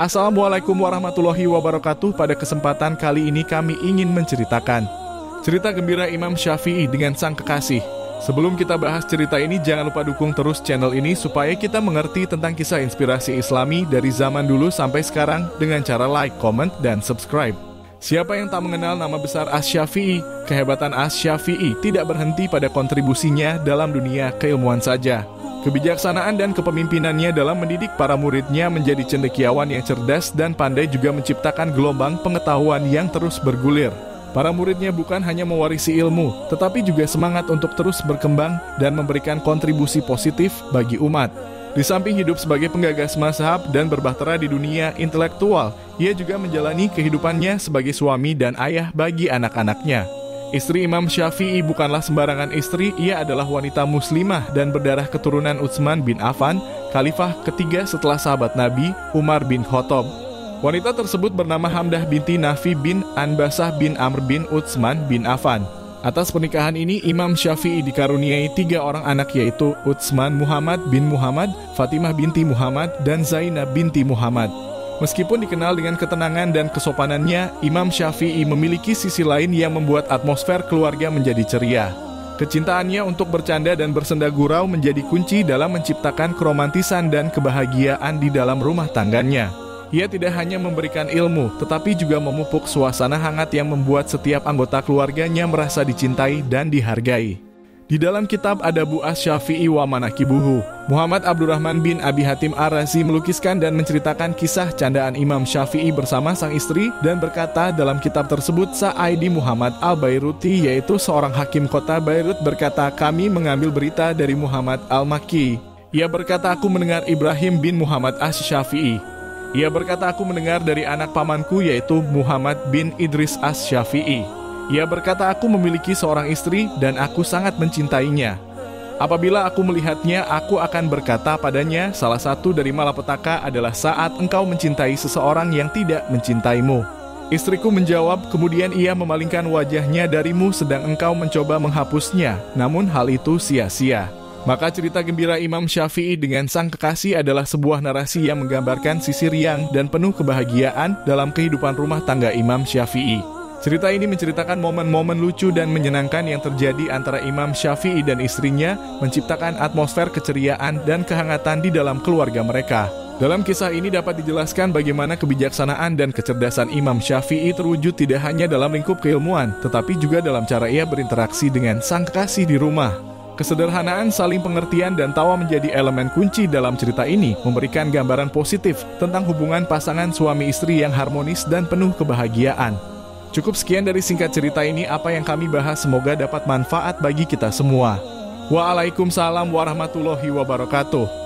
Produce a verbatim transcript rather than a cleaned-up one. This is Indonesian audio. Assalamualaikum warahmatullahi wabarakatuh. Pada kesempatan kali ini kami ingin menceritakan cerita gembira Imam Syafi'i dengan sang kekasih. Sebelum kita bahas cerita ini, jangan lupa dukung terus channel ini supaya kita mengerti tentang kisah inspirasi Islami dari zaman dulu sampai sekarang dengan cara like, comment, dan subscribe. Siapa yang tak mengenal nama besar Asy-Syafi'i? Kehebatan Asy-Syafi'i tidak berhenti pada kontribusinya dalam dunia keilmuan saja. Kebijaksanaan dan kepemimpinannya dalam mendidik para muridnya menjadi cendekiawan yang cerdas dan pandai juga menciptakan gelombang pengetahuan yang terus bergulir. Para muridnya bukan hanya mewarisi ilmu, tetapi juga semangat untuk terus berkembang dan memberikan kontribusi positif bagi umat. Di samping hidup sebagai penggagas mazhab dan berbahtera di dunia intelektual, ia juga menjalani kehidupannya sebagai suami dan ayah bagi anak-anaknya. Istri Imam Syafi'i bukanlah sembarangan istri, ia adalah wanita muslimah dan berdarah keturunan Utsman bin Affan, khalifah ketiga setelah sahabat Nabi, Umar bin Khattab. Wanita tersebut bernama Hamdah binti Nafi bin Anbasah bin Amr bin Utsman bin Affan. Atas pernikahan ini, Imam Syafi'i dikaruniai tiga orang anak, yaitu Utsman Muhammad bin Muhammad, Fatimah binti Muhammad, dan Zainab binti Muhammad. Meskipun dikenal dengan ketenangan dan kesopanannya, Imam Syafi'i memiliki sisi lain yang membuat atmosfer keluarga menjadi ceria. Kecintaannya untuk bercanda dan bersenda gurau menjadi kunci dalam menciptakan keromantisan dan kebahagiaan di dalam rumah tangganya. Ia tidak hanya memberikan ilmu, tetapi juga memupuk suasana hangat yang membuat setiap anggota keluarganya merasa dicintai dan dihargai. Di dalam kitab Adabu Asy Syafi'i wa Manakibuhu, Muhammad Abdurrahman bin Abi Hatim Ar-Razi melukiskan dan menceritakan kisah candaan Imam Syafi'i bersama sang istri dan berkata dalam kitab tersebut, Sa'id Muhammad al-Bayruti, yaitu seorang hakim kota Beirut, berkata, kami mengambil berita dari Muhammad al-Makki. Ia berkata, aku mendengar Ibrahim bin Muhammad Asy-Syafi'i. Ia berkata, aku mendengar dari anak pamanku, yaitu Muhammad bin Idris Asy-Syafi'i. Ia berkata, aku memiliki seorang istri dan aku sangat mencintainya. Apabila aku melihatnya, aku akan berkata padanya, salah satu dari malapetaka adalah saat engkau mencintai seseorang yang tidak mencintaimu. Istriku menjawab, kemudian ia memalingkan wajahnya darimu sedang engkau mencoba menghapusnya, namun hal itu sia-sia. Maka cerita gembira Imam Syafi'i dengan sang kekasih adalah sebuah narasi yang menggambarkan sisi riang dan penuh kebahagiaan dalam kehidupan rumah tangga Imam Syafi'i. Cerita ini menceritakan momen-momen lucu dan menyenangkan yang terjadi antara Imam Syafi'i dan istrinya, menciptakan atmosfer keceriaan dan kehangatan di dalam keluarga mereka. Dalam kisah ini dapat dijelaskan bagaimana kebijaksanaan dan kecerdasan Imam Syafi'i terwujud tidak hanya dalam lingkup keilmuan, tetapi juga dalam cara ia berinteraksi dengan sang kekasih di rumah. Kesederhanaan, saling pengertian, dan tawa menjadi elemen kunci dalam cerita ini, memberikan gambaran positif tentang hubungan pasangan suami istri yang harmonis dan penuh kebahagiaan. Cukup sekian dari singkat cerita ini, apa yang kami bahas semoga dapat manfaat bagi kita semua. Waalaikumsalam warahmatullahi wabarakatuh.